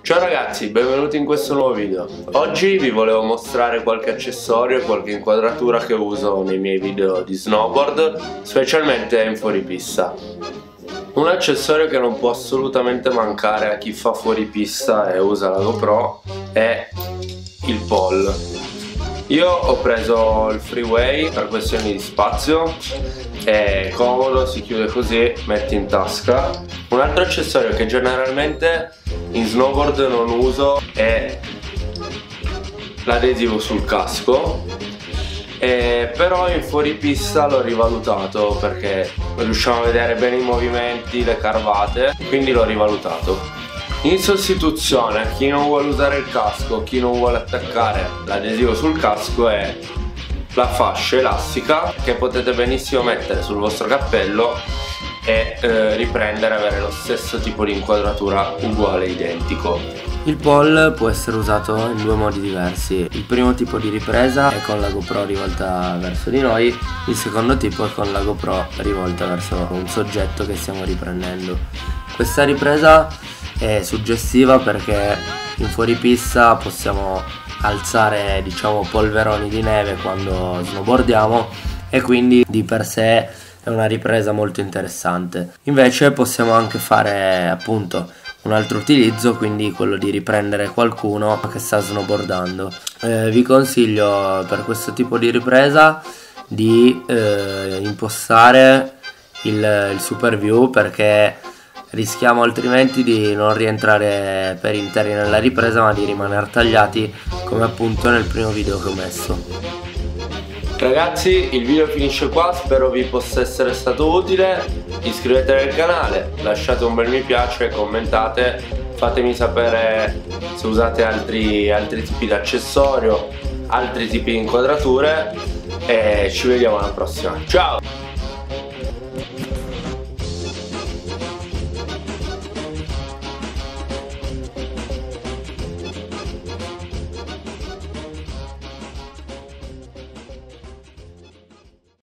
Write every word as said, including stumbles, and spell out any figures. Ciao ragazzi, benvenuti in questo nuovo video. Oggi vi volevo mostrare qualche accessorio e qualche inquadratura che uso nei miei video di snowboard, specialmente in fuoripista. Un accessorio che non può assolutamente mancare a chi fa fuoripista e usa la GoPro è il Pol. Io ho preso il Freeway per questioni di spazio, è comodo, si chiude così, metti in tasca. Un altro accessorio che generalmente in snowboard non uso è l'adesivo sul casco, e però in fuoripista l'ho rivalutato perché riusciamo a vedere bene i movimenti, le carvate, quindi l'ho rivalutato. In sostituzione a chi non vuole usare il casco, chi non vuole attaccare l'adesivo sul casco, è la fascia elastica che potete benissimo mettere sul vostro cappello e eh, riprendere, avere lo stesso tipo di inquadratura uguale, identico. Il Pol può essere usato in due modi diversi. Il primo tipo di ripresa è con la GoPro rivolta verso di noi, il secondo tipo è con la GoPro rivolta verso un soggetto che stiamo riprendendo. Questa ripresa è suggestiva perché in fuoripista possiamo alzare, diciamo, polveroni di neve quando snowboardiamo, e quindi di per sé è una ripresa molto interessante. Invece possiamo anche fare appunto un altro utilizzo, quindi quello di riprendere qualcuno che sta snowboardando. Eh, vi consiglio per questo tipo di ripresa di eh, impostare il, il super view, perché rischiamo altrimenti di non rientrare per interi nella ripresa, ma di rimanere tagliati come appunto nel primo video che ho messo. Ragazzi, il video finisce qua, spero vi possa essere stato utile. Iscrivetevi al canale, lasciate un bel mi piace, commentate, fatemi sapere se usate altri, altri tipi di accessorio, altri tipi di inquadrature, e ci vediamo alla prossima. Ciao!